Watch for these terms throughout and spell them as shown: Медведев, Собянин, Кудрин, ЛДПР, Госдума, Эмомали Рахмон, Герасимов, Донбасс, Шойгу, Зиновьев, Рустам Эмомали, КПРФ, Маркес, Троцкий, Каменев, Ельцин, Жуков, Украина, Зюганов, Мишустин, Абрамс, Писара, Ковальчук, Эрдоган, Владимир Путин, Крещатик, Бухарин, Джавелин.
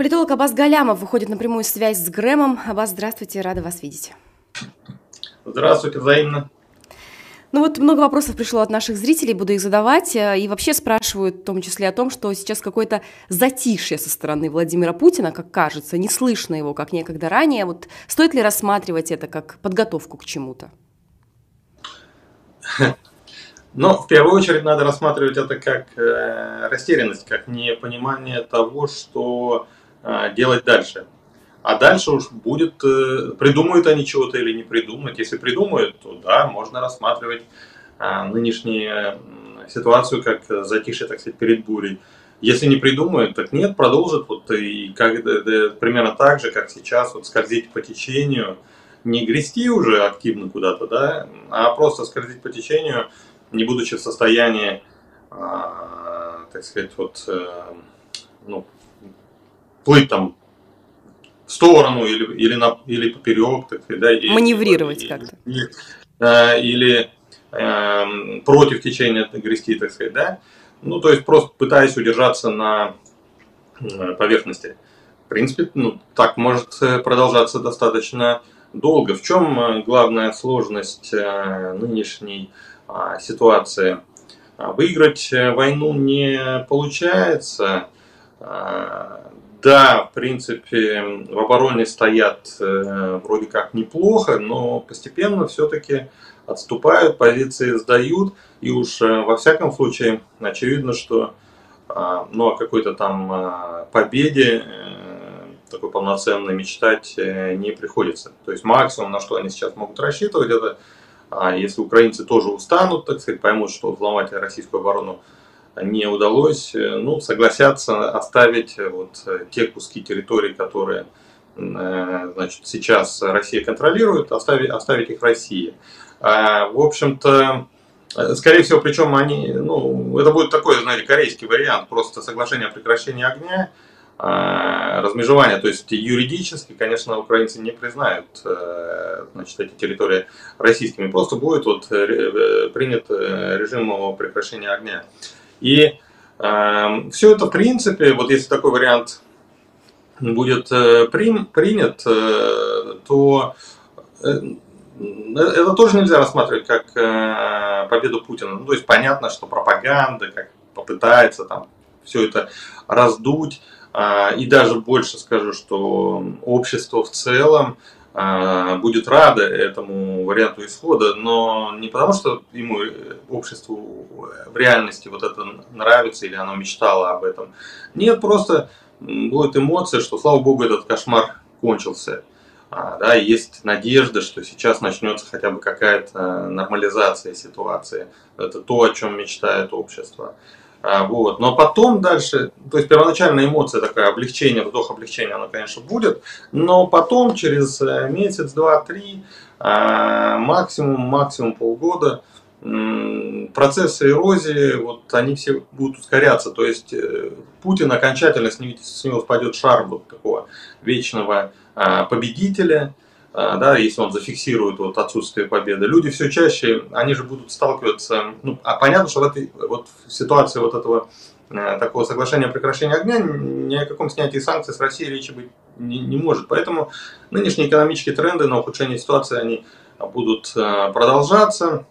Политолог Аббас Галлямов выходит на прямую связь с Грэмом. Аббас, здравствуйте, рада вас видеть. Здравствуйте, взаимно. Ну вот много вопросов пришло от наших зрителей, буду их задавать. И вообще спрашивают в том числе о том, что сейчас какое-то затишье со стороны Владимира Путина, как кажется, не слышно его, как некогда ранее. Вот стоит ли рассматривать это как подготовку к чему-то? Но в первую очередь надо рассматривать это как растерянность, как непонимание того, что делать дальше. А дальше уж будет, придумают они чего-то или не придумают. Если придумают, то да, можно рассматривать нынешнюю ситуацию как затишье, так сказать, перед бурей. Если не придумают, так нет, продолжат вот и как, примерно так же, как сейчас, вот скользить по течению, не грести уже активно куда-то, да, а просто скользить по течению, не будучи в состоянии, так сказать, вот, ну, плыть там в сторону или поперек, так сказать, да, или, маневрировать как-то. Или против течения грести, так сказать, да. Ну, то есть просто пытаясь удержаться на поверхности. В принципе, ну, так может продолжаться достаточно долго. В чем главная сложность нынешней ситуации? Выиграть войну не получается. Да, в принципе, в обороне стоят вроде как неплохо, но постепенно все-таки отступают, позиции сдают. И уж во всяком случае очевидно, что ну, о какой-то там победе такой полноценной мечтать не приходится. То есть максимум, на что они сейчас могут рассчитывать, это если украинцы тоже устанут, так сказать, поймут, что взломать российскую оборону не удалось, ну, согласятся оставить вот те куски территории, которые, значит, сейчас Россия контролирует, оставить их России. В общем-то, скорее всего, причем они, ну, это будет такой, знаете, корейский вариант, просто соглашение о прекращении огня, размежевание, то есть юридически, конечно, украинцы не признают, значит, эти территории российскими, просто будет вот принят режим о прекращении огня. И все это, в принципе, вот если такой вариант будет принят, то это тоже нельзя рассматривать как победу Путина. Ну, то есть понятно, что пропаганда как попытается там все это раздуть. И даже больше скажу, что общество в целом будет рада этому варианту исхода, но не потому, что ему, обществу, в реальности вот это нравится или оно мечтало об этом. Нет, просто будет эмоция, что, слава богу, этот кошмар кончился. Да, есть надежда, что сейчас начнется хотя бы какая-то нормализация ситуации. Это то, о чем мечтает общество. Вот. Но потом дальше, то есть первоначальная эмоция такая, облегчение, вздох облегчения, она, конечно, будет, но потом через месяц, два, три, максимум полгода, процессы эрозии, вот они все будут ускоряться, то есть Путин окончательно, с него спадет шар вот такого вечного победителя. Да, если он зафиксирует вот отсутствие победы, люди все чаще, они же будут сталкиваться, ну, а понятно, что в этой вот ситуации вот этого такого соглашения о прекращении огня ни о каком снятии санкций с Россией речи быть не может. Поэтому нынешние экономические тренды на ухудшение ситуации, они будут продолжаться,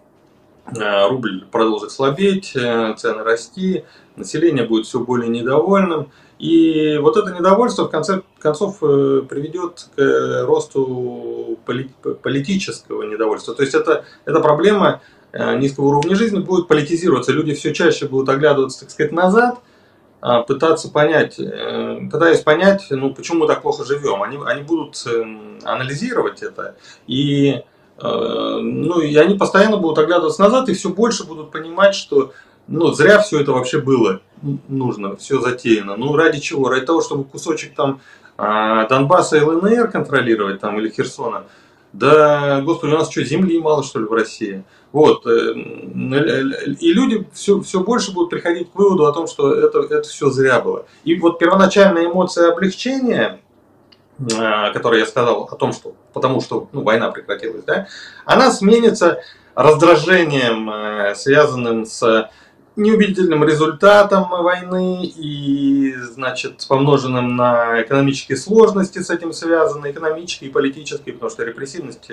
рубль продолжит слабеть, цены расти, население будет все более недовольным. И вот это недовольство в конце концов приведет к росту политического недовольства. То есть эта проблема низкого уровня жизни будет политизироваться. Люди все чаще будут оглядываться, так сказать, назад, пытаясь понять, ну, почему мы так плохо живем. Они будут анализировать это. И, ну, и они постоянно будут оглядываться назад и все больше будут понимать, что, ну, зря все это вообще было нужно, все затеяно. Ну, ради чего? Ради того, чтобы кусочек там Донбасса и ЛНР контролировать там, или Херсона. Да, господи, у нас что, земли мало, что ли, в России? Вот. И люди все больше будут приходить к выводу о том, что это все зря было. И вот первоначальная эмоция облегчения, о которой я сказал, о том, что, потому что, ну, война прекратилась, да, она сменится раздражением, связанным с неубедительным результатом войны и, значит, помноженным на экономические сложности с этим связаны, экономические и политические, потому что репрессивность,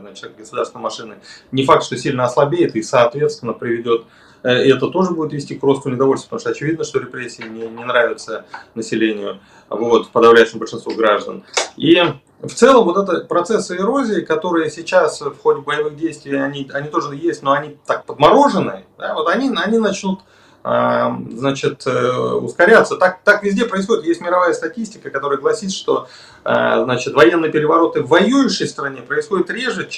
значит, государственной машины не факт, что сильно ослабеет и, соответственно, приведет, и это тоже будет вести к росту недовольства, потому что очевидно, что репрессии не нравятся населению, вот, подавляющему большинству граждан. И в целом вот это процессы эрозии, которые сейчас в ходе боевых действий, они тоже есть, но они так подморожены, да, вот они начнут, значит, ускоряться. Так везде происходит. Есть мировая статистика, которая гласит, что, значит, военные перевороты в воюющей стране происходят реже,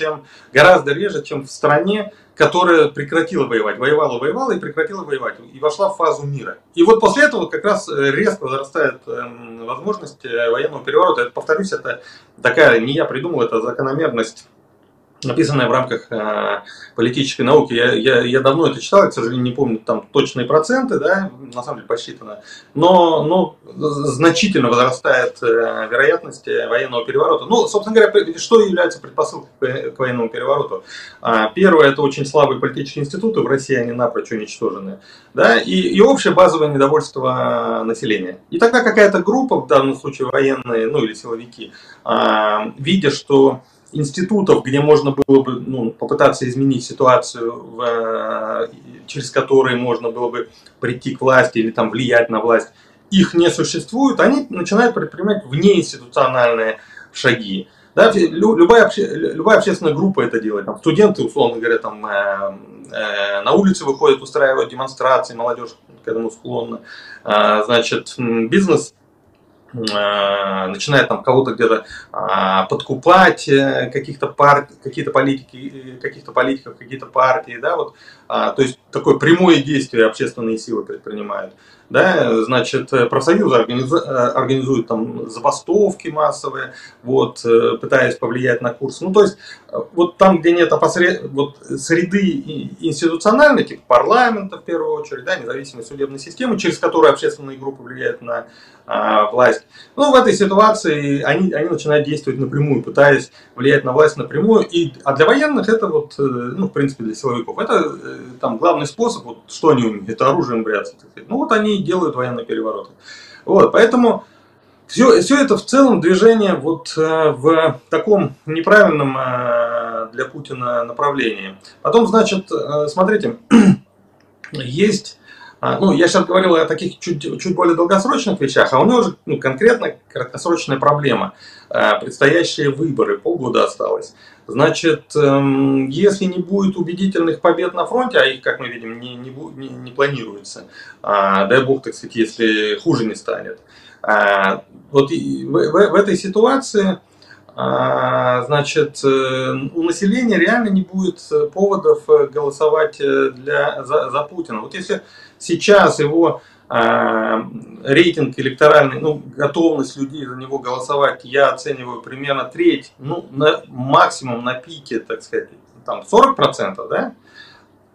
гораздо реже, чем в стране, которая прекратила воевать. Воевала и прекратила воевать. И вошла в фазу мира. И вот после этого как раз резко возрастает возможность военного переворота. Это, повторюсь, это такая, не я придумал, это закономерность, написанная в рамках политической науки. Я давно это читал, я, к сожалению, не помню там точные проценты, да, на самом деле посчитано, но значительно возрастает вероятность военного переворота. Ну, собственно говоря, что является предпосылкой к военному перевороту? Первое, это очень слабые политические институты, в России они напрочь уничтожены, да, и общее базовое недовольство населения. И тогда какая-то группа, в данном случае военные, ну или силовики, видя, что институтов, где можно было бы, ну, попытаться изменить ситуацию, через которые можно было бы прийти к власти или там влиять на власть, их не существует, они начинают предпринимать внеинституциональные шаги. Да, любая общественная группа это делает. Там студенты, условно говоря, там, на улице выходят, устраивают демонстрации, молодежь к этому склонна. Значит, бизнес начинает там кого-то где-то подкупать, каких-то политиков, какие-то партии, да, вот, то есть такое прямое действие общественные силы предпринимают, да, значит, профсоюзы организуют там забастовки массовые, вот, пытаясь повлиять на курс, ну, то есть, вот там, где нет вот среды институциональной, типа парламента, в первую очередь, да, независимой судебной системы, через которую общественные группы влияют на власть. Ну, в этой ситуации они начинают действовать напрямую, пытаясь влиять на власть напрямую. А для военных это вот, ну, в принципе, для силовиков, это там главный способ, вот, что они умеют, это оружием бряться. Ну, вот они и делают военные перевороты. Вот, поэтому все это в целом движение вот в таком неправильном для Путина направлении. Потом, значит, смотрите, есть... Ну, я сейчас говорил о таких чуть более долгосрочных вещах, а у него же, ну, конкретно краткосрочная проблема. Предстоящие выборы, полгода осталось. Значит, если не будет убедительных побед на фронте, а их, как мы видим, не планируется, дай бог, так сказать, если хуже не станет. Вот в этой ситуации, значит, у населения реально не будет поводов голосовать за Путина. Вот если сейчас его рейтинг электоральный, ну, готовность людей за него голосовать, я оцениваю примерно треть, ну, максимум на пике, так сказать, там 40%, да,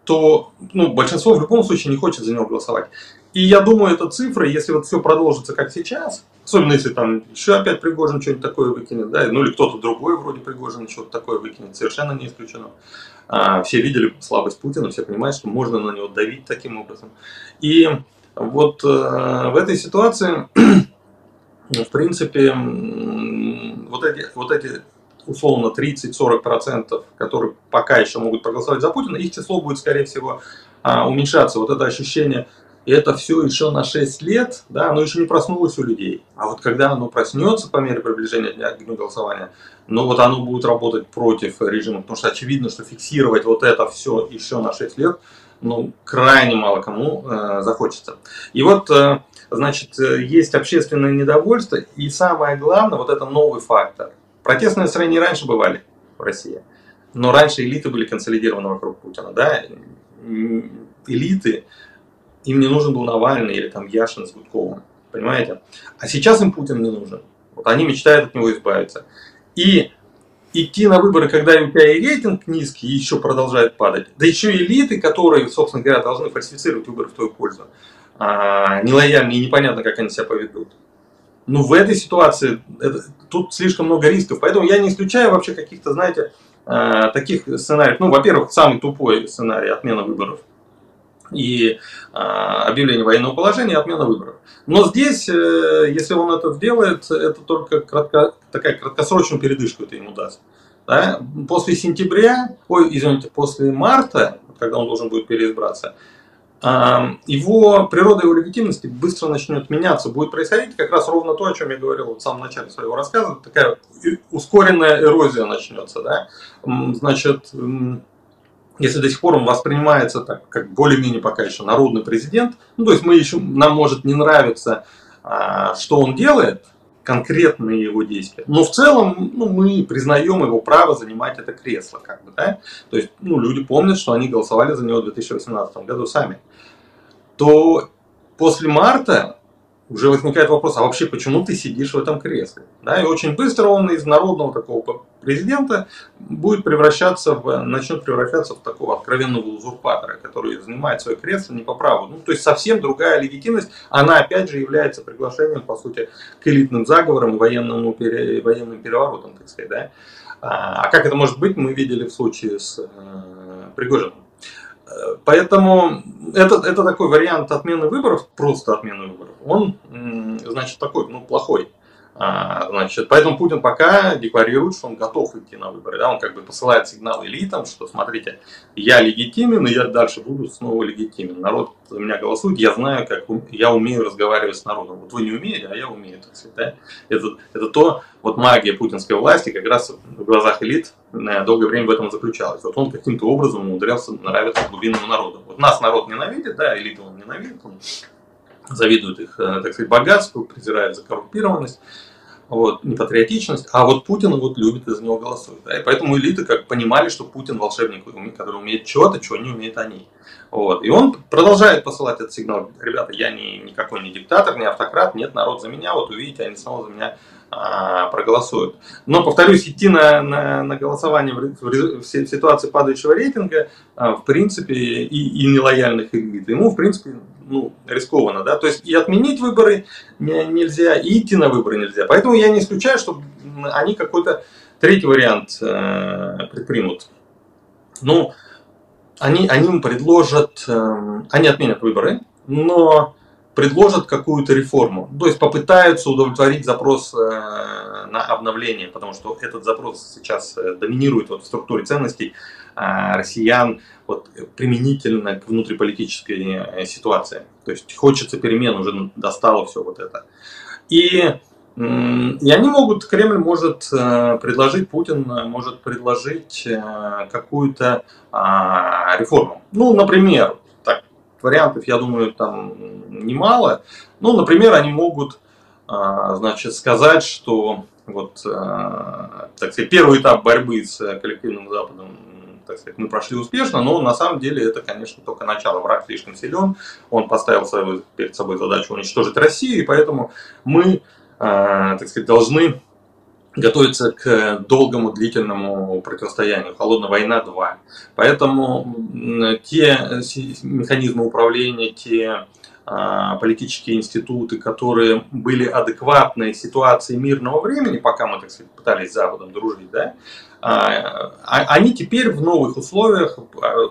то, ну, большинство в любом случае не хочет за него голосовать. И я думаю, эта цифра, если вот все продолжится как сейчас, особенно если там еще опять Пригожин что-нибудь такое выкинет, да, ну или кто-то другой вроде Пригожина что-то такое выкинет, совершенно не исключено. Все видели слабость Путина, все понимают, что можно на него давить таким образом. И вот в этой ситуации, в принципе, вот эти условно 30-40%, которые пока еще могут проголосовать за Путина, их число будет, скорее всего, уменьшаться. Вот это ощущение... И это все еще на 6 лет, да, оно еще не проснулось у людей. А вот когда оно проснется по мере приближения к дню голосования, ну вот оно будет работать против режима. Потому что очевидно, что фиксировать вот это все еще на 6 лет, ну, крайне мало кому захочется. И вот, значит, есть общественное недовольство. И самое главное, вот это новый фактор. Протестные настроения раньше бывали в России. Но раньше элиты были консолидированы вокруг Путина, да. Элиты... Им не нужен был Навальный или там Яшин с Гудковым, понимаете? А сейчас им Путин не нужен. Вот они мечтают от него избавиться. И идти на выборы, когда у тебя и рейтинг низкий, и еще продолжает падать. Да еще и элиты, которые, собственно говоря, должны фальсифицировать выборы в твою пользу, нелояльны и непонятно, как они себя поведут. Но в этой ситуации тут слишком много рисков. Поэтому я не исключаю вообще каких-то, знаете, таких сценариев. Ну, во-первых, самый тупой сценарий — отмена выборов. и объявление военного положения и отмена выборов. Но здесь, если он это сделает, это только краткосрочную передышку это ему даст. Да? После сентября, после марта, когда он должен будет переизбраться, его природа, его легитимности быстро начнет меняться. Будет происходить как раз ровно то, о чем я говорил в самом начале своего рассказа. Такая ускоренная эрозия начнется. Да? Значит, если до сих пор он воспринимается так, как более-менее пока еще народный президент, ну, то есть нам может не нравиться, что он делает, конкретные его действия. Но в целом мы признаем его право занимать это кресло. Как бы, да? То есть люди помнят, что они голосовали за него в 2018 году сами. То после марта уже возникает вопрос, а вообще почему ты сидишь в этом кресле? Да? И очень быстро он из народного такого президента начнет превращаться в такого откровенного узурпатора, который занимает свое кресло не по праву. То есть совсем другая легитимность, она опять же является приглашением, по сути, к элитным заговорам и военным переворотам, так сказать. Да? А как это может быть, мы видели в случае с Пригожиным. Поэтому это такой вариант отмены выборов, просто отмены выборов, он, значит, такой, плохой. Значит, поэтому Путин пока декларирует, что он готов идти на выборы. Да? Он как бы посылает сигнал элитам, что смотрите, я легитимен, и я дальше буду снова легитимен. Народ за меня голосует, я знаю, как я умею разговаривать с народом. Вот вы не умеете, а я умею. Так сказать, да? Это то, вот магия путинской власти как раз в глазах элит долгое время в этом заключалась. Вот он каким-то образом умудрялся нравиться глубинному народу. Вот нас народ ненавидит, да, элиты он ненавидит, завидуют их, так сказать, богатству, презирают за коррумпированность, непатриотичность, а вот Путин любит и за него голосует. Да? И поэтому элиты как понимали, что Путин волшебник, который умеет чего-то, чего не умеют они. И он продолжает посылать этот сигнал. Ребята, я никакой не диктатор, не автократ, нет, народ за меня, увидите, они снова за меня проголосуют. Но, повторюсь, идти на голосование в ситуации падающего рейтинга, в принципе, и нелояльных элит, ему, в принципе, рискованно, да, то есть и отменить выборы нельзя, и идти на выборы нельзя. Поэтому я не исключаю, что они какой-то третий вариант предпримут. Они предложат, они отменят выборы, но предложат какую-то реформу. То есть попытаются удовлетворить запрос на обновление, потому что этот запрос сейчас доминирует в структуре ценностей россиян применительно к внутриполитической ситуации. То есть хочется перемен, уже достало все это. И они могут, Кремль может предложить, Путин может предложить какую-то реформу. Например, вариантов, я думаю, там немало. Например, они могут, значит, сказать, что так сказать, первый этап борьбы с коллективным Западом, так сказать, мы прошли успешно, но на самом деле это, конечно, только начало. Враг слишком силен, он поставил перед собой задачу уничтожить Россию, и поэтому мы, так сказать, должны готовиться к долгому, длительному противостоянию. Холодная война 2. Поэтому те механизмы управления, те политические институты, которые были адекватны ситуации мирного времени, пока мы, так сказать, пытались с Западом дружить, да, они теперь в новых условиях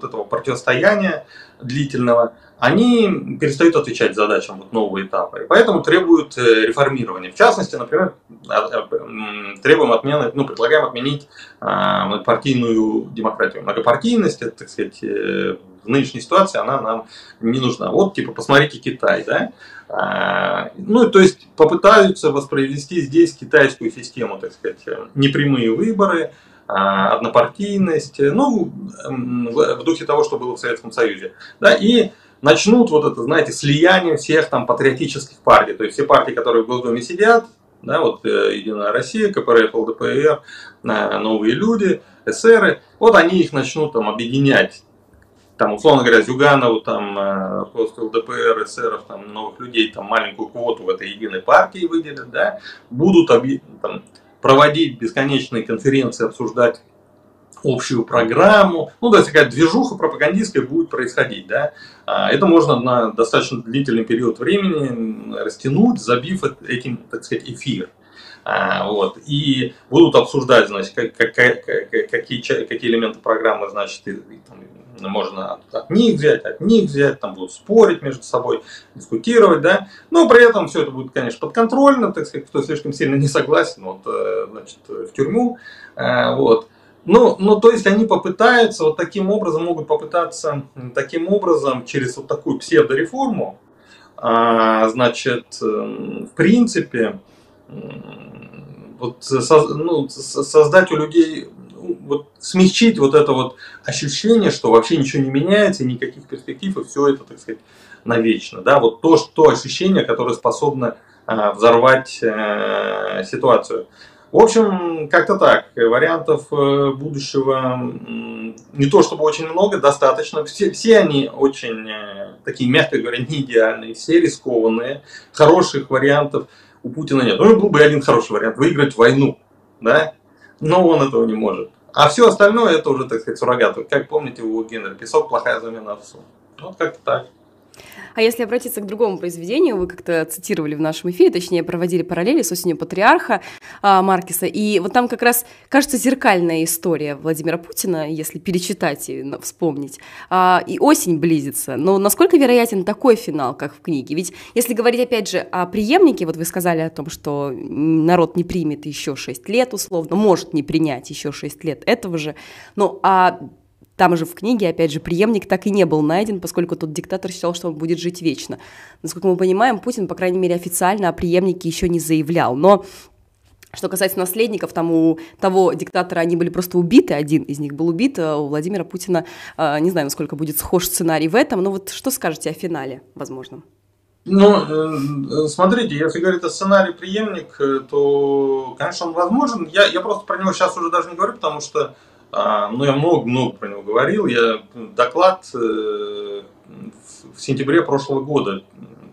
этого противостояния длительного, они перестают отвечать задачам нового этапа. И поэтому требуют реформирования. В частности, например, требуем отмены, предлагаем отменить многопартийную демократию. Многопартийность, это, так сказать, в нынешней ситуации она нам не нужна. Посмотрите Китай, да? То есть попытаются воспроизвести здесь китайскую систему, так сказать, непрямые выборы, однопартийность, в духе того, что было в Советском Союзе. Да? И начнут слияние всех там патриотических партий. То есть все партии, которые в Госдуме сидят, да, Единая Россия, КПРФ, ЛДПР, Новые люди, эсеры, они их начнут объединять. Условно говоря, Зюганову, просто ЛДПР, эсеров, новых людей, маленькую квоту в этой единой партии выделят, да, будут проводить бесконечные конференции, обсуждать общую программу, то есть такая движуха пропагандистская будет происходить, да. Это можно на достаточно длительный период времени растянуть, забив этим, так сказать, эфир. И будут обсуждать, значит, какие элементы программы, значит, можно от них взять, там будут спорить между собой, дискутировать, да. Но при этом все это будет, конечно, подконтрольно, так сказать, кто слишком сильно не согласен, вот, значит, в тюрьму, вот. Ну, то есть они попытаются вот таким образом, могут попытаться таким образом, через вот такую псевдореформу, значит, в принципе, вот, ну, создать у людей, вот, смягчить вот это вот ощущение, что вообще ничего не меняется, никаких перспектив, и все это, так сказать, навечно. Да? Вот то, что ощущение, которое способно взорвать ситуацию. В общем, как-то так. Вариантов будущего не то чтобы очень много, достаточно. Все они очень, такие, мягко говоря, не идеальные, все рискованные. Хороших вариантов у Путина нет. Ну, был бы один хороший вариант – выиграть войну. Да? Но он этого не может. А все остальное – это уже, так сказать, суррогаты. Как помните у Генри, песок – плохая замена овсу. Вот как-то так. А если обратиться к другому произведению, вы как-то цитировали в нашем эфире, точнее проводили параллели с «Осенью патриарха» Маркеса, и вот там как раз, кажется, зеркальная история Владимира Путина, если перечитать и вспомнить, и осень близится, но насколько вероятен такой финал, как в книге? Ведь если говорить опять же о преемнике, вот вы сказали о том, что народ не примет еще 6 лет условно, может не принять еще 6 лет этого же, но там же в книге, опять же, преемник так и не был найден, поскольку тот диктатор считал, что он будет жить вечно. Насколько мы понимаем, Путин, по крайней мере, официально о преемнике еще не заявлял. Но что касается наследников, там у того диктатора они были просто убиты, один из них был убит, а у Владимира Путина, не знаю, насколько будет схож сценарий в этом, но вот что скажете о финале возможном? Ну, смотрите, если говорить о сценарии преемник, то, конечно, он возможен. Я просто про него сейчас уже даже не говорю, потому что я много-много про него говорил. Я доклад в сентябре прошлого года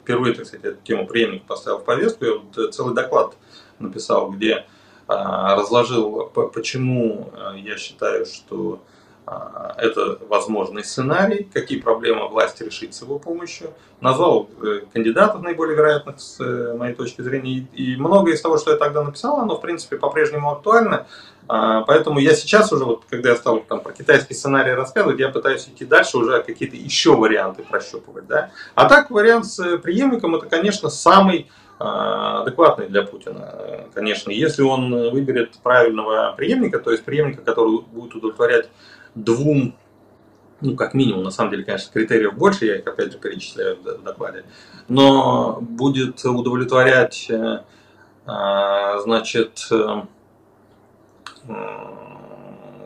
впервые, так сказать, эту тему преемника поставил в повестку. Я вот целый доклад написал, где разложил, почему я считаю, что это возможный сценарий, какие проблемы власти решить с его помощью. Назвал кандидатов наиболее вероятных, с моей точки зрения. И многое из того, что я тогда написал, оно, в принципе, по-прежнему актуально. Поэтому я сейчас уже, вот, когда я стал там про китайский сценарий рассказывать, я пытаюсь идти дальше, уже какие-то еще варианты прощупывать. Да? А так, вариант с преемником – это, конечно, самый адекватный для Путина. Конечно, если он выберет правильного преемника, то есть преемника, который будет удовлетворять двум, ну, как минимум, на самом деле, конечно, критериев больше, я их, опять же, перечисляю в докладе, но будет удовлетворять, значит,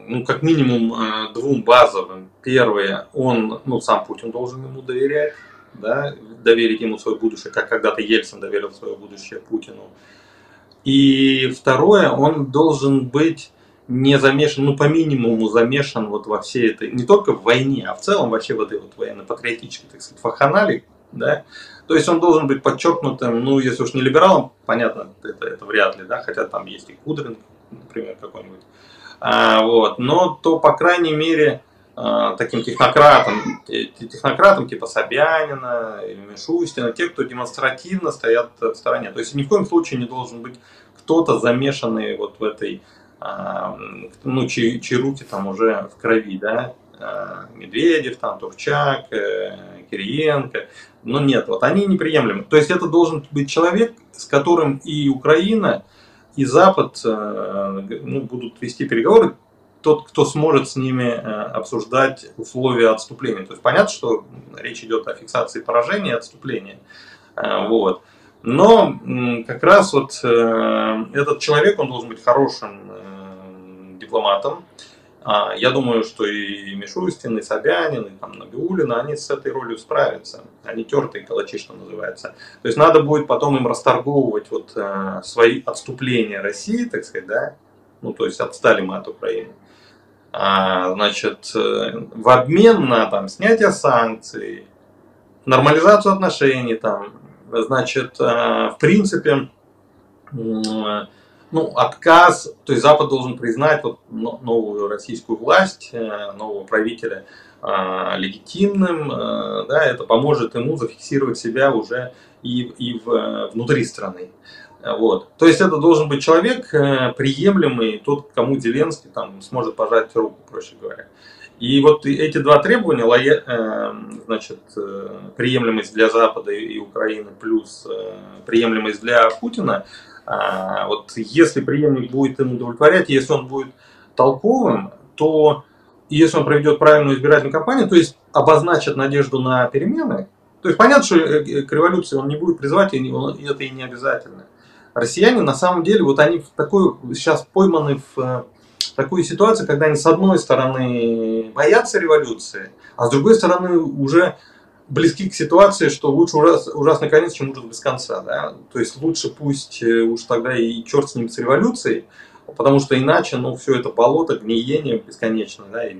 ну, как минимум, двум базовым. Первое, он, ну, сам Путин должен ему доверять, да, доверить ему свое будущее, как когда-то Ельцин доверил свое будущее Путину. И второе, он должен быть не замешан, ну, по минимуму замешан вот во всей этой, не только в войне, а в целом вообще в этой вот военно-патриотической, так сказать, вакханалии, да, то есть он должен быть подчеркнутым, ну, если уж не либералом, понятно, это вряд ли, да, хотя там есть и Кудрин, например, какой-нибудь, вот, но то, по крайней мере, таким технократам типа Собянина или Мишустина, те, кто демонстративно стоят в стороне, то есть ни в коем случае не должен быть кто-то замешанный вот в этой, ну, чьи руки там уже в крови, да, Медведев, там, Турчак, Кириенко, но нет, вот они неприемлемы. То есть это должен быть человек, с которым и Украина, и Запад, ну, будут вести переговоры, тот, кто сможет с ними обсуждать условия отступления. То есть понятно, что речь идет о фиксации поражения и отступления, вот. Но как раз вот этот человек, он должен быть хорошим дипломатом. Я думаю, что и Мишустин, и Собянин, и там Набиуллина, они с этой ролью справятся. Они тертые калачи, что называется. То есть надо будет потом им расторговывать вот свои отступления России, так сказать, да? Ну, то есть отстали мы от Украины. Значит, в обмен на там снятие санкций, нормализацию отношений там, значит, в принципе, ну, отказ, то есть Запад должен признать вот новую российскую власть, нового правителя легитимным, да, это поможет ему зафиксировать себя уже и внутри страны. Вот. То есть это должен быть человек приемлемый, тот, кому Зеленский там сможет пожать руку, проще говоря. И вот эти два требования, значит, приемлемость для Запада и Украины плюс приемлемость для Путина, вот если преемник будет им удовлетворять, если он будет толковым, то если он проведет правильную избирательную кампанию, то есть обозначит надежду на перемены, то есть понятно, что к революции он не будет призывать, и это и не обязательно. Россияне на самом деле, вот они в такой, сейчас пойманы в такую ситуацию, когда они с одной стороны боятся революции, а с другой стороны уже близки к ситуации, что лучше ужасный конец, чем ужас без конца. Да? То есть лучше пусть уж тогда и черт с ним с революцией, потому что иначе ну, все это болото, гниение бесконечное, да, и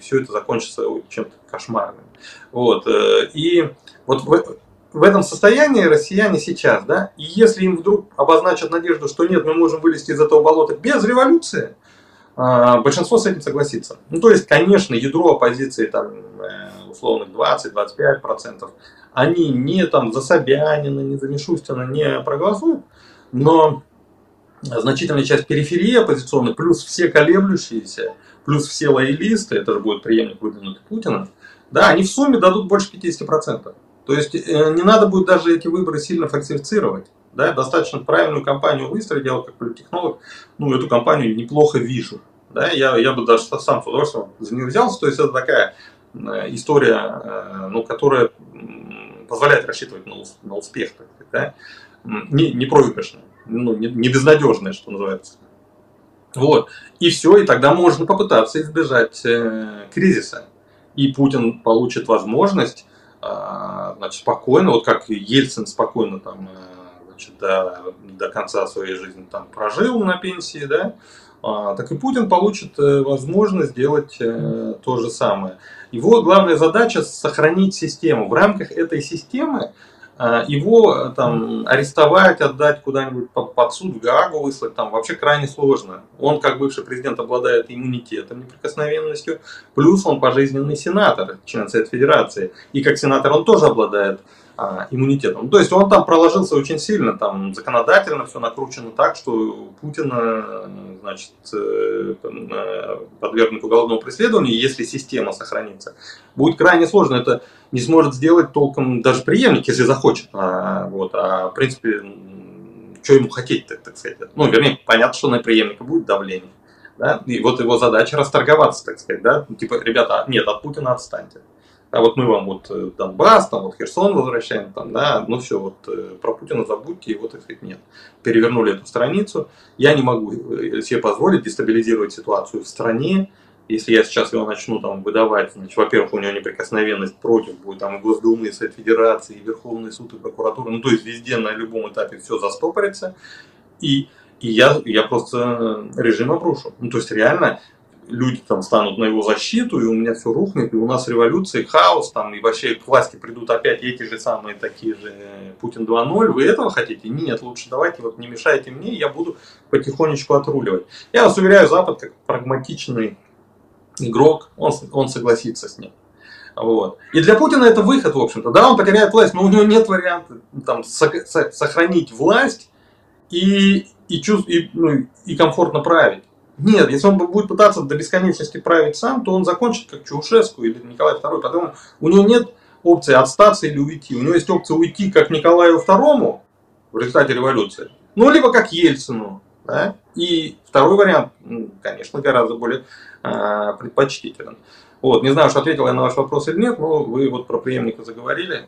все это закончится чем-то кошмарным. Вот. И вот в этом состоянии россияне сейчас, да, и если им вдруг обозначат надежду, что нет, мы можем вылезти из этого болота без революции, большинство с этим согласится. Ну, то есть, конечно, ядро оппозиции, там, условных 20-25%, они не там, за Собянина, не за Мишустина не проголосуют, но значительная часть периферии оппозиционной, плюс все колеблющиеся, плюс все лоялисты, это же будет преемник выдвинутый Путина, да, они в сумме дадут больше 50%. То есть, не надо будет даже эти выборы сильно фальсифицировать. Да, достаточно правильную кампанию выстроить, я вот как политтехнолог, ну, эту кампанию неплохо вижу. Да, я бы даже сам с удовольствием за нее взялся. То есть это такая история, ну, которая позволяет рассчитывать на успех, так сказать, да? Не проигрышная, ну, не безнадежная, что называется. Вот. И все, и тогда можно попытаться избежать кризиса. И Путин получит возможность значит, спокойно, вот как Ельцин спокойно там... До конца своей жизни там прожил на пенсии, да, так и Путин получит возможность сделать то же самое. Его главная задача — сохранить систему. В рамках этой системы его там арестовать, отдать куда-нибудь под суд, в Гаагу выслать, там вообще крайне сложно. Он, как бывший президент, обладает иммунитетом, неприкосновенностью, плюс он пожизненный сенатор, член Совета Федерации, и как сенатор он тоже обладает иммунитетом. То есть он там проложился очень сильно, там законодательно все накручено так, что Путина, значит, подвергнут уголовному преследованию, если система сохранится. Будет крайне сложно, это не сможет сделать толком даже преемник, если захочет. Вот, в принципе, что ему хотеть, так сказать. Ну, вернее, понятно, что на преемника будет давление. Да? И вот его задача расторговаться, так сказать. Да? Типа, ребята, нет, от Путина отстаньте. А вот мы вам вот Донбасс, там вот Херсон возвращаем, там, да, ну все, вот про Путина забудьте, его, так сказать, нет. Перевернули эту страницу. Я не могу себе позволить дестабилизировать ситуацию в стране. Если я сейчас его начну там выдавать, значит, во-первых, у него неприкосновенность против будет, там, и Госдумы, и Совет Федерации, и Верховный суд, и прокуратура, ну, то есть везде на любом этапе все застопорится, и я просто режим обрушу. Ну, то есть реально... Люди там станут на его защиту, и у меня все рухнет, и у нас революция, хаос, там, и вообще к власти придут опять эти же самые, такие же Путин 2.0. Вы этого хотите? Нет, лучше давайте, вот не мешайте мне, я буду потихонечку отруливать. Я вас уверяю, Запад, как прагматичный игрок, он согласится с ним. Вот. И для Путина это выход, в общем-то. Да, он потеряет власть, но у него нет варианта там, сохранить власть и комфортно править. Нет, если он будет пытаться до бесконечности править сам, то он закончит как Чаушеску или Николай II. Потом у него нет опции отстаться или уйти. У него есть опция уйти как Николаю II в результате революции, ну, либо как Ельцину. Да? И второй вариант, конечно, гораздо более предпочтителен. Вот, не знаю, что ответил я на ваш вопрос или нет, но вы вот про преемника заговорили.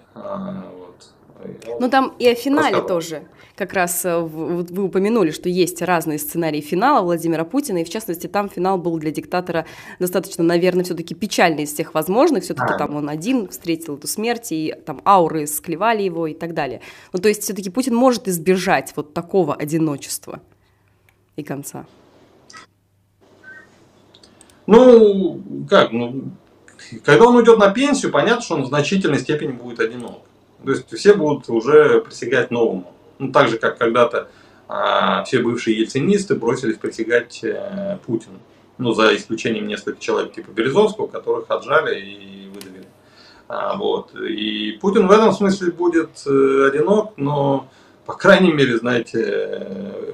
Ну там и о финале тоже, как раз вы упомянули, что есть разные сценарии финала Владимира Путина, и в частности там финал был для диктатора достаточно, наверное, все-таки печальный из всех возможных, все-таки там он один встретил эту смерть, и там ауры склевали его и так далее. Ну то есть все-таки Путин может избежать вот такого одиночества и конца. Ну как, ну когда он уйдет на пенсию, понятно, что он в значительной степени будет одинок. То есть все будут уже присягать новому. Ну, так же, как когда-то все бывшие ельцинисты бросились присягать Путину. Ну, за исключением нескольких человек, типа Березовского, которых отжали и выдавили. Вот. И Путин в этом смысле будет одинок, но, по крайней мере, знаете,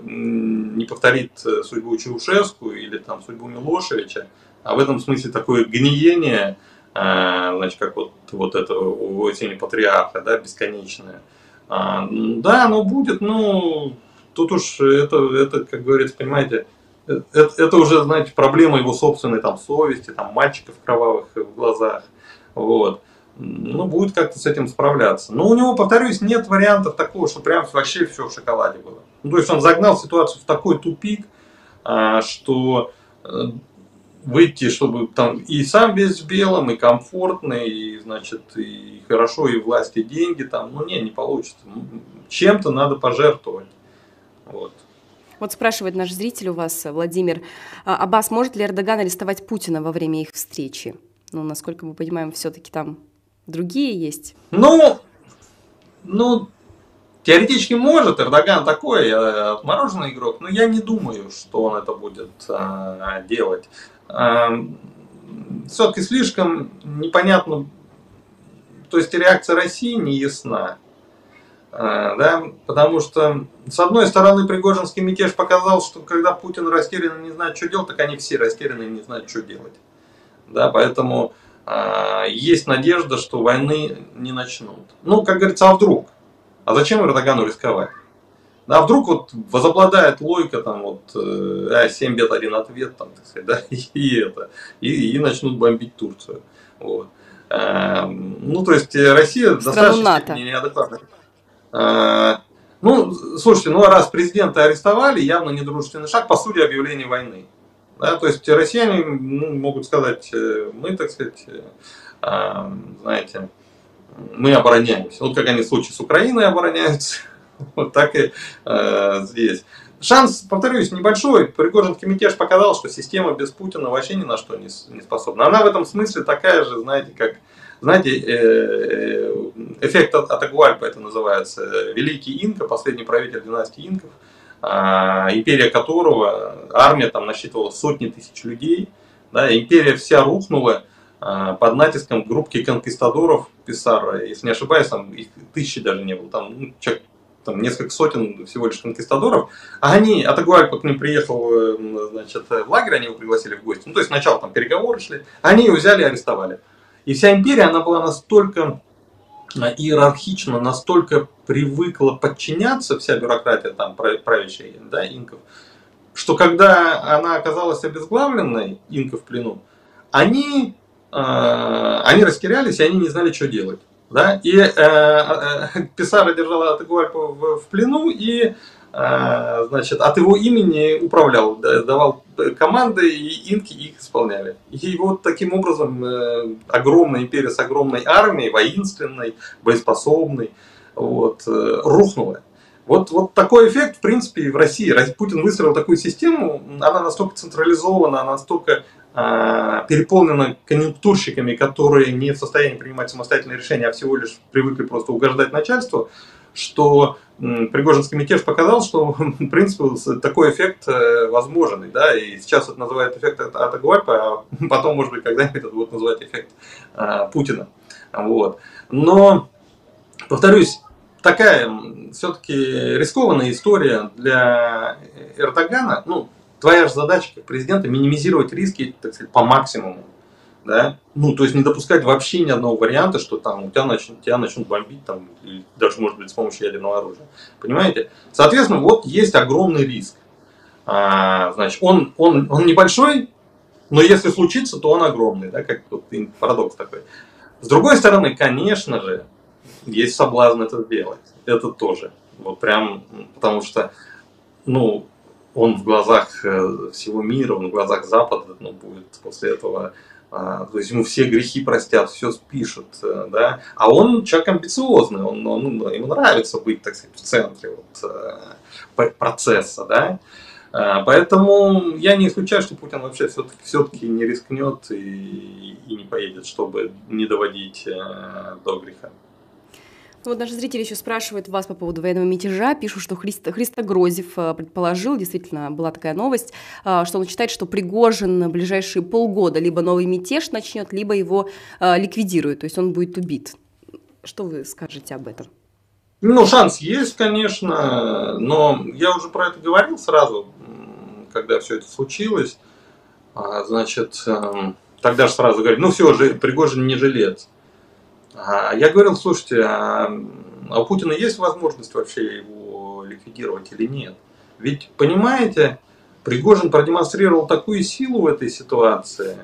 не повторит судьбу Чаушеску или там, судьбу Милошевича. А в этом смысле такое гниение, значит, как вот это у тени патриарха, да, бесконечное, да, оно будет, но тут уж это, как говорится, понимаете, это уже, знаете, проблема его собственной там совести, там мальчиков кровавых в глазах, вот. Ну, будет как-то с этим справляться. Но у него, повторюсь, нет вариантов такого, что прям вообще все в шоколаде было. Ну, то есть он загнал ситуацию в такой тупик, что выйти, чтобы там и сам весь в белом, и комфортно, и, значит, и хорошо, и власть, и деньги там, ну, не получится. Чем-то надо пожертвовать. Вот. Вот спрашивает наш зритель у вас, Владимир, Аббас, может ли Эрдоган арестовать Путина во время их встречи? Ну, насколько мы понимаем, все-таки там другие есть. Ну, теоретически может. Эрдоган такой отмороженный игрок. Но я не думаю, что он это будет делать. Все-таки слишком непонятно. То есть реакция России не ясна. Да? Потому что, с одной стороны, пригожинский мятеж показал, что когда Путин растерян и не знает, что делать, так они все растеряны и не знают, что делать. Да, поэтому есть надежда, что войны не начнут. Ну, как говорится, а вдруг? А зачем Эрдогану рисковать? А вдруг вот возобладает логика, там вот 7 бед, 1 ответ, там, так сказать, да, и начнут бомбить Турцию. Вот. Ну, то есть Россия достаточно неадекватна. Ну, слушайте, ну раз президента арестовали, явно недружественный шаг, по сути, объявление войны. Да, то есть россияне, ну, могут сказать, мы, так сказать, знаете, мы обороняемся. Вот как они в случае с Украиной обороняются, вот так и здесь. Шанс, повторюсь, небольшой. Пригожинский мятеж показал, что система без Путина вообще ни на что не способна. Она в этом смысле такая же, знаете, как, знаете, эффект Атауальпа это называется. Великий инка, последний правитель династии инков. Империя которого, армия там насчитывала сотни тысяч людей, да, империя вся рухнула под натиском группки конкистадоров Писара, если не ошибаюсь, там их тысячи даже не было, там, ну, человек, там несколько сотен всего лишь конкистадоров, а они, Атауальпа к ним приехал, значит, в лагерь, они его пригласили в гости, ну, то есть сначала там переговоры шли, они его взяли и арестовали. И вся империя, она была настолько иерархично, настолько привыкла подчиняться вся бюрократия там правящая, да, инков, что когда она оказалась обезглавленной, инка в плену, они растерялись, и они не знали, что делать. Да? И Писара держала Атауальпу в плену, и значит, от его имени управлял, давал команды, и инки их исполняли. И вот таким образом огромная империя с огромной армией, воинственной, боеспособной, вот, рухнула. Вот такой эффект, в принципе, и в России. Путин выстроил такую систему, она настолько централизована, она настолько переполнена конъюнктурщиками, которые не в состоянии принимать самостоятельные решения, а всего лишь привыкли просто угождать начальству, что пригожинский мятеж показал, что, в принципе, такой эффект возможен. Да? И сейчас это называют эффект Атауальпа, а потом, может быть, когда-нибудь это будут называть эффект Путина. Вот. Но, повторюсь, такая все-таки рискованная история для Эрдогана. Ну, твоя же задача как президента минимизировать риски, так сказать, по максимуму. Да? Ну, то есть не допускать вообще ни одного варианта, что там у тебя начнут бомбить, там, или даже, может быть, с помощью ядерного оружия. Понимаете? Соответственно, вот есть огромный риск. Значит, он небольшой, но если случится, то он огромный. Да? Как вот, парадокс такой. С другой стороны, конечно же, есть соблазн это сделать. Это тоже. Вот прям, потому что, ну, он в глазах всего мира, он в глазах Запада, ну, будет после этого... То есть ему все грехи простят, все спишут, да? А он человек амбициозный, ему нравится быть, так сказать, в центре вот процесса, да? Поэтому я не исключаю, что Путин вообще все-таки не рискнет и не поедет, чтобы не доводить до греха. Вот наш зритель еще спрашивает вас по поводу военного мятежа. Пишут, что Христо Грозев предположил, действительно была такая новость, что он считает, что Пригожин на ближайшие полгода либо новый мятеж начнет, либо его ликвидируют, то есть он будет убит. Что вы скажете об этом? Ну, шанс есть, конечно, но я уже про это говорил сразу, когда все это случилось. значит, тогда же сразу говорили, ну все, Пригожин не жилец. Я говорил, слушайте, а у Путина есть возможность вообще его ликвидировать или нет? Ведь, понимаете, Пригожин продемонстрировал такую силу в этой ситуации,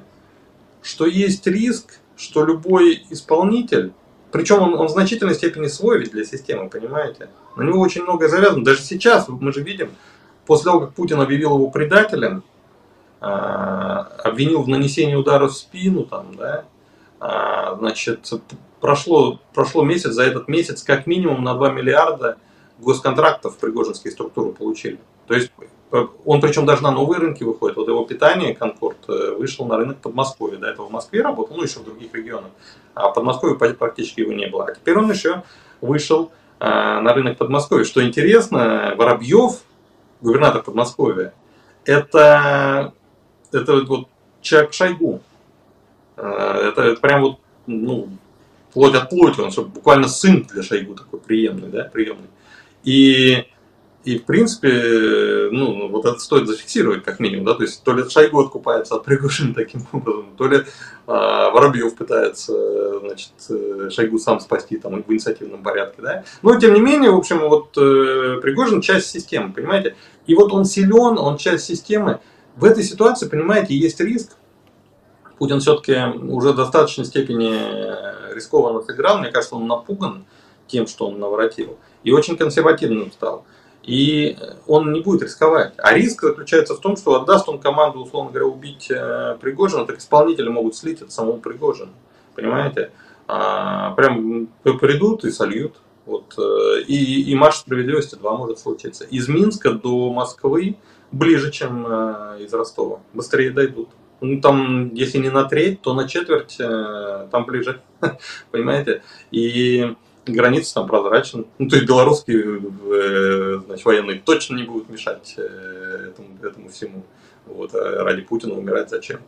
что есть риск, что любой исполнитель, причем он в значительной степени свой ведь для системы, понимаете? На него очень многое завязано. Даже сейчас, мы же видим, после того, как Путин объявил его предателем, обвинил в нанесении удара в спину, там, да, значит, прошло месяц, за этот месяц как минимум на 2 миллиарда госконтрактов пригожинские структуры получили. То есть он причем даже на новые рынки выходит. Вот его питание, Конкорд, вышел на рынок Подмосковья. До этого в Москве работал, ну еще в других регионах. А в Подмосковье практически его не было. А теперь он еще вышел на рынок Подмосковья. Что интересно, Воробьев, губернатор Подмосковья, это вот человек Шойгу. Это прям вот, ну, плоть от плоти. Он буквально сын для Шойгу такой приемный, да, приемный. И в принципе, ну, вот это стоит зафиксировать как минимум, да, то есть то ли Шойгу откупается от Пригожина таким образом, то ли Воробьев пытается, значит, Шойгу сам спасти там в инициативном порядке, да. Но тем не менее, в общем, вот Пригожин часть системы, понимаете, и вот он силен, он часть системы. В этой ситуации, понимаете, есть риск. Путин все-таки уже в достаточной степени рискованно сыграл, мне кажется, он напуган тем, что он наворотил, и очень консервативным стал. И он не будет рисковать. А риск заключается в том, что отдаст он команду, условно говоря, убить Пригожина, так исполнители могут слить от самого Пригожина. Понимаете? Прям придут и сольют. Вот. И марш справедливости 2 может случиться. Из Минска до Москвы ближе, чем из Ростова. Быстрее дойдут. Ну, там, если не на треть, то на четверть, там ближе. Понимаете? И... границы там прозрачны. Ну, то есть белорусские, значит, военные точно не будут мешать этому всему. Вот. А ради Путина умирать зачем?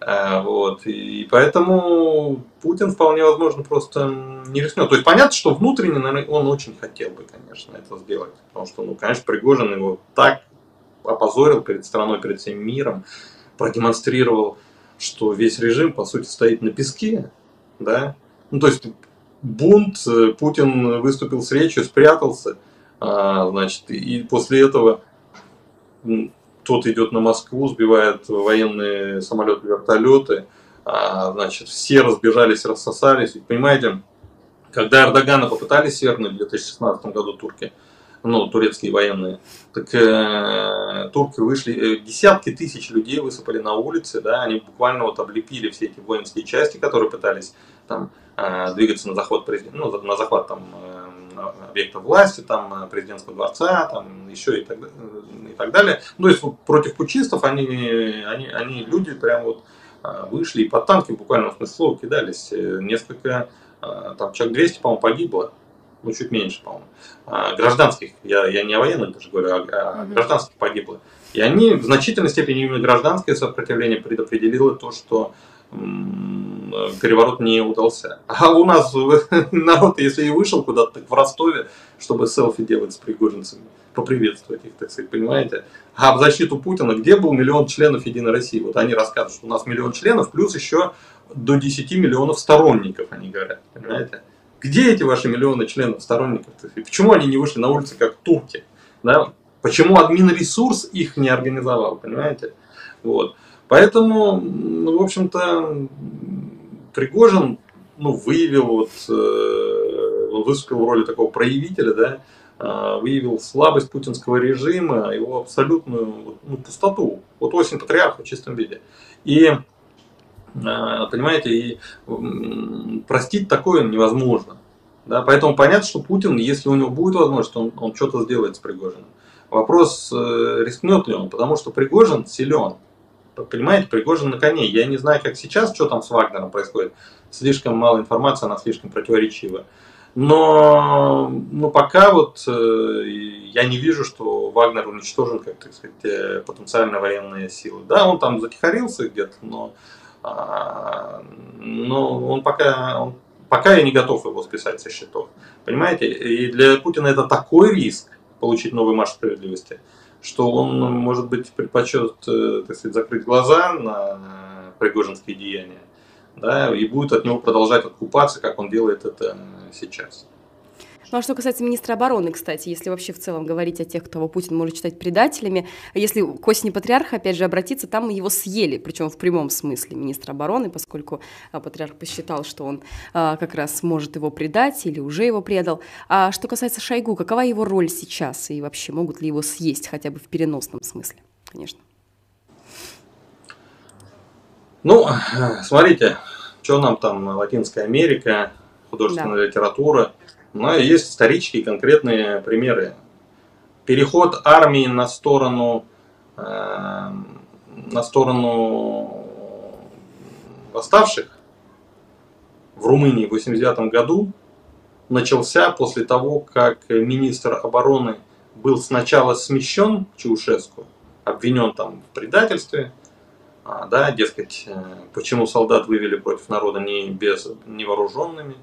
Вот. И поэтому Путин вполне возможно просто не рискнет. То есть понятно, что внутренне, наверное, он очень хотел бы, конечно, это сделать. Потому что, ну, конечно, Пригожин его так опозорил перед страной, перед всем миром, продемонстрировал, что весь режим, по сути, стоит на песке. Да? Ну, то есть... бунт, Путин выступил с речью, спрятался, значит, и после этого тот идет на Москву, сбивает военные самолеты, вертолеты, значит, все разбежались, рассосались. Понимаете, когда Эрдогана попытались свергнуть в 2016 году турки, ну, турецкие военные, так турки вышли, десятки тысяч людей высыпали на улицы, да, они буквально вот облепили все эти воинские части, которые пытались там двигаться на захват, ну, на захват там объекта власти, там президентского дворца, там еще и так далее. Ну, если против путчистов они люди прям вот вышли и под танки буквально в смысле слова кидались. Несколько, там человек 200, по-моему, погибло, ну, чуть меньше, по-моему, гражданских, я не о военных даже говорю, а гражданских погибло. И они в значительной степени, именно гражданское сопротивление предопределило то, что переворот не удался. А у нас народ, если и вышел куда-то, в Ростове, чтобы селфи делать с пригожинцами, поприветствовать их, так сказать, понимаете? А в защиту Путина, где был миллион членов Единой России? Вот они рассказывают, что у нас миллион членов, плюс еще до 10 миллионов сторонников, они говорят, понимаете? Где эти ваши миллионы членов, сторонников? И почему они не вышли на улицы, как турки? Да? Почему админресурс их не организовал, понимаете? Вот. Поэтому, ну, в общем-то, Пригожин, ну, выявил, вот, выступил в роли такого проявителя, да, выявил слабость путинского режима, его абсолютную, ну, пустоту. Вот осень патриарха в чистом виде. И, понимаете, и простить такое невозможно. Да? Поэтому понятно, что Путин, если у него будет возможность, он что-то сделает с Пригожиным. Вопрос, рискнет ли он, потому что Пригожин силен. Понимаете, Пригожин на коне. Я не знаю, как сейчас, что там с Вагнером происходит. Слишком мало информации, она слишком противоречива. Но пока вот я не вижу, что Вагнер уничтожен, как, так сказать, потенциально военные силы. Да, он там затихарился где-то, но он пока я не готов его списать со счетов. Понимаете, и для Путина это такой риск получить новый марш справедливости, что он, может быть, предпочет, так сказать, закрыть глаза на пригожинские деяния, да, и будет от него продолжать откупаться, как он делает это сейчас. Ну а что касается министра обороны, кстати, если вообще в целом говорить о тех, кого Путин может считать предателями, если к осени патриарха, опять же, обратиться, там его съели, причем в прямом смысле министра обороны, поскольку патриарх посчитал, что он как раз может его предать или уже его предал. А что касается Шойгу, какова его роль сейчас и вообще могут ли его съесть хотя бы в переносном смысле, конечно? Ну, смотрите, что нам там Латинская Америка, художественная литература. Но есть исторические конкретные примеры. Переход армии на сторону восставших в Румынии в 1989 году начался после того, как министр обороны был сначала смещен Чаушеску, обвинен там в предательстве, да, дескать, почему солдат вывели против народа невооруженными.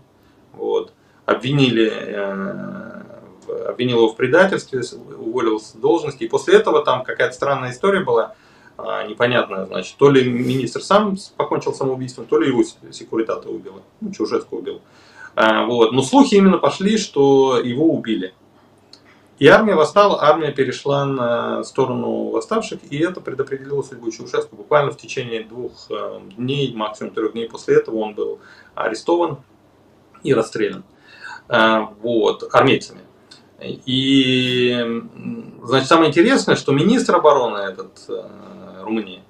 Вот. Обвинил его в предательстве, уволил с должности. И после этого там какая-то странная история была, непонятная, значит, то ли министр сам покончил самоубийством, то ли его секуритата убила, ну, Чаушеску убил. Вот. Но слухи именно пошли, что его убили. И армия восстала, армия перешла на сторону восставших, и это предопределило судьбу Чаушеску. Буквально в течение 2 дней, максимум 3 дней после этого он был арестован и расстрелян. Вот, армейцами. И, значит, самое интересное, что министр обороны этот Румынии,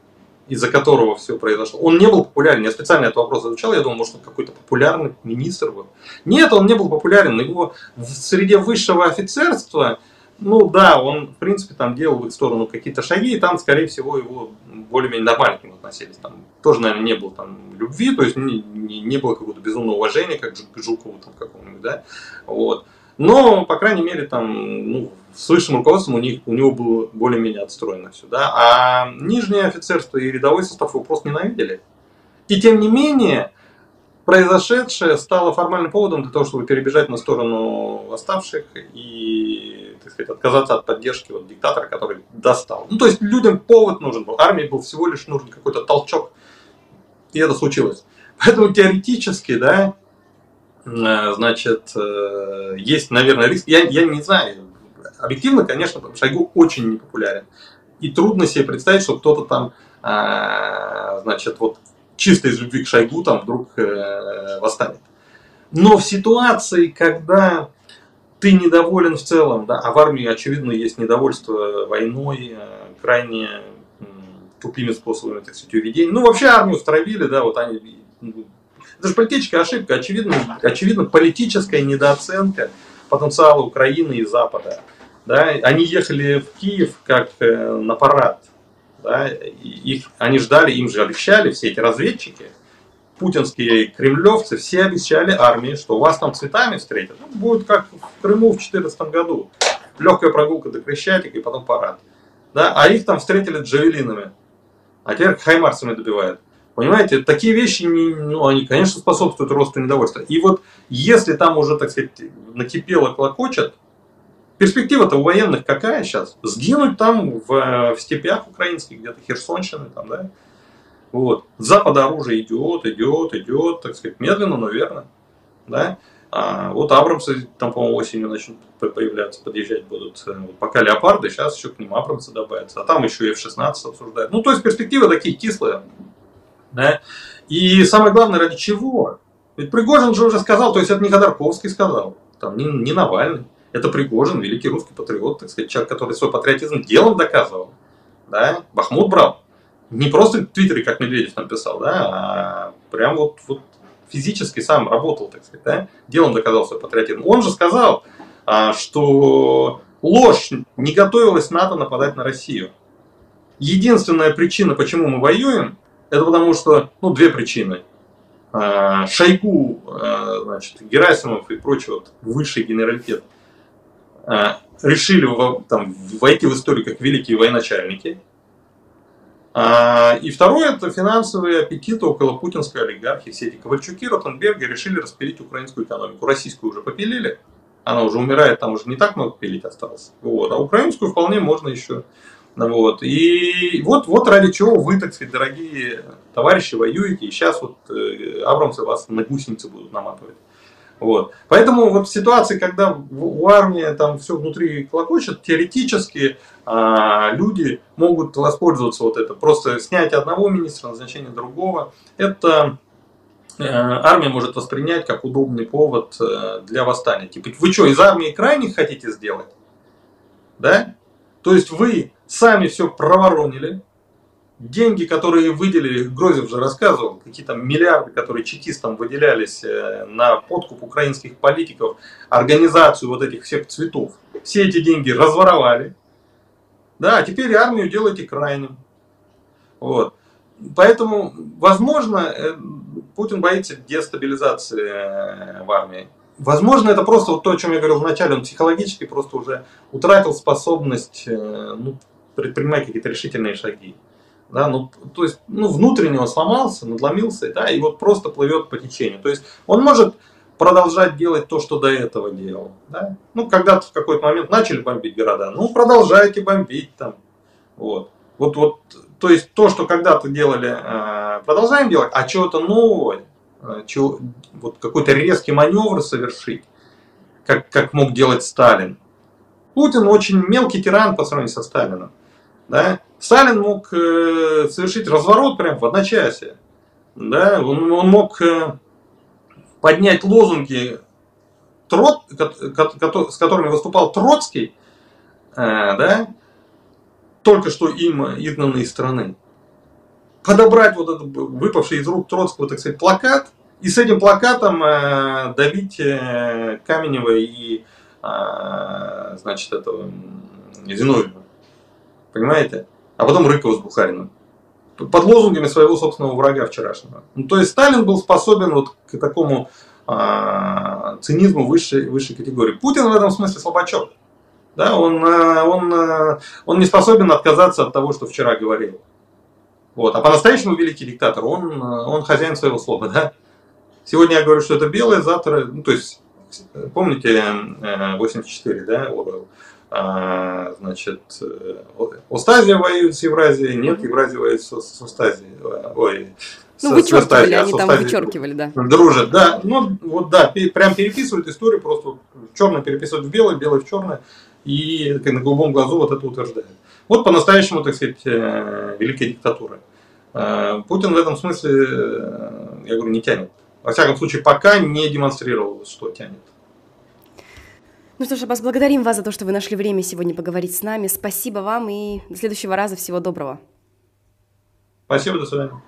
из-за которого все произошло, он не был популярен. Я специально этот вопрос изучал, я думал, может, он какой-то популярный министр был. Нет, он не был популярен. Его в среде высшего офицерства, ну да, он, в принципе, там делал в их сторону какие-то шаги, и там, скорее всего, его более-менее нормально к нему относились. Там тоже, наверное, не было там любви, то есть не было какого-то безумного уважения, как к Жукову там какому-нибудь, да, вот. Но, по крайней мере, там, ну, с высшим руководством у него было более-менее отстроено все, да. А нижнее офицерство и рядовой состав его просто ненавидели. И, тем не менее, произошедшее стало формальным поводом для того, чтобы перебежать на сторону восставших и, так сказать, отказаться от поддержки вот диктатора, который достал. Ну, то есть людям повод нужен был, армии был всего лишь нужен какой-то толчок, и это случилось. Поэтому теоретически, да, значит, есть, наверное, риск. Я не знаю, объективно, конечно, Шойгу очень непопулярен. И трудно себе представить, что кто-то там, значит, вот чисто из любви к Шойгу там вдруг восстанет. Но в ситуации, когда ты недоволен в целом, да, а в армии, очевидно, есть недовольство войной, крайне тупыми способами, так сказать, уведения. Ну, вообще армию стравили, да, вот они... Это же политическая ошибка, очевидно, политическая недооценка потенциала Украины и Запада. Да? Они ехали в Киев как на парад. Да? Они ждали, им же обещали, все эти разведчики, путинские кремлевцы, все обещали армии, что вас там цветами встретят. Ну, будет как в Крыму в 2014 году. Легкая прогулка до Крещатика и потом парад. Да? А их там встретили джавелинами, а теперь хаймарсами добивают. Понимаете, такие вещи, ну, они, конечно, способствуют росту недовольства. И вот если там уже, так сказать, накипело, клокочет, перспектива-то у военных какая сейчас? Сгинуть там в степях украинских, где-то Херсонщины, там, да? Вот. С запада оружие идет, так сказать, медленно, но верно. Да? А вот абрамсы там, по-моему, осенью начнут появляться, подъезжать будут. Пока леопарды, сейчас еще к ним абрамсы добавятся. А там еще F-16 обсуждают. Ну, то есть перспективы такие кислые. Да? И самое главное, ради чего? Ведь Пригожин же уже сказал, то есть это не Ходорковский сказал, там, не Навальный. Это Пригожин, великий русский патриот, так сказать, человек, который свой патриотизм делом доказывал. Да? Бахмут брал. Не просто в Твиттере, как Медведев написал, да? А прям вот физически сам работал, так сказать, да? Делом доказал свой патриотизм. Он же сказал, что ложь, не готовилась НАТО нападать на Россию. Единственная причина, почему мы воюем, это потому что, ну, 2 причины. Шойгу, значит, Герасимов и прочий вот высший генералитет решили там войти в историю как великие военачальники. И второе, это финансовые аппетиты около путинской олигархии. Все эти Ковальчуки, Ротенберги решили распилить украинскую экономику. Российскую уже попилили, она уже умирает, там уже не так много пилить осталось. Вот. А украинскую вполне можно еще. Вот. И вот ради чего вы, так сказать, дорогие товарищи, воюете, и сейчас вот абрамсы вас на гусеницы будут наматывать. Вот. Поэтому вот в ситуации, когда у армии там все внутри клокочет, теоретически люди могут воспользоваться вот это. Просто снять одного министра, назначение другого. Это армия может воспринять как удобный повод для восстания. Типа, вы что, из армии крайних хотите сделать? Да? То есть вы сами все проворонили. Деньги, которые выделили, Грозев же рассказывал, какие там миллиарды, которые чекистам выделялись на подкуп украинских политиков, организацию вот этих всех цветов. Все эти деньги разворовали. Да, а теперь армию делаете крайним. Вот. Поэтому, возможно, Путин боится дестабилизации в армии. Возможно, это просто вот то, о чем я говорил вначале, он психологически просто уже утратил способность предпринимать какие-то решительные шаги. Да, то есть, внутренне он сломался, надломился, да, и вот просто плывет по течению. То есть он может продолжать делать то, что до этого делал. Да? Когда-то в какой-то момент начали бомбить города, продолжайте бомбить там. Вот, то есть то, что когда-то делали, продолжаем делать, а чего-то нового, какой-то резкий маневр совершить, как мог делать Сталин. Путин очень мелкий тиран по сравнению со Сталином. Да? Сталин мог совершить разворот прямо в одночасье. Да? Он мог поднять лозунги, с которыми выступал Троцкий, да? Только что им изгнанный из страны. Подобрать вот этот выпавший из рук Троцкого, так сказать, плакат, и с этим плакатом давить Каменева и Зиновьева. Понимаете? А потом Рыкова с Бухарином. Под лозунгами своего собственного врага вчерашнего. То есть Сталин был способен к такому цинизму высшей категории. Путин в этом смысле слабачок. Да? Он не способен отказаться от того, что вчера говорил. Вот. А по-настоящему великий диктатор, он хозяин своего слова. Да? Сегодня я говорю, что это белое, завтра... помните 84, да, Орвелл? Остазия воюет с Евразией, нет, Евразия воюет с Остазией. Вычеркивали, они там вычеркивали, да. Дружат, да. Прям переписывают историю, просто черное переписывают в белое, белое в черное, и на голубом глазу это утверждают. По-настоящему, так сказать, великая диктатура. Путин в этом смысле, я говорю, не тянет. Во всяком случае, пока не демонстрировал, что тянет. Что ж, Аббас, благодарим вас за то, что вы нашли время сегодня поговорить с нами. Спасибо вам и до следующего раза. Всего доброго. Спасибо, до свидания.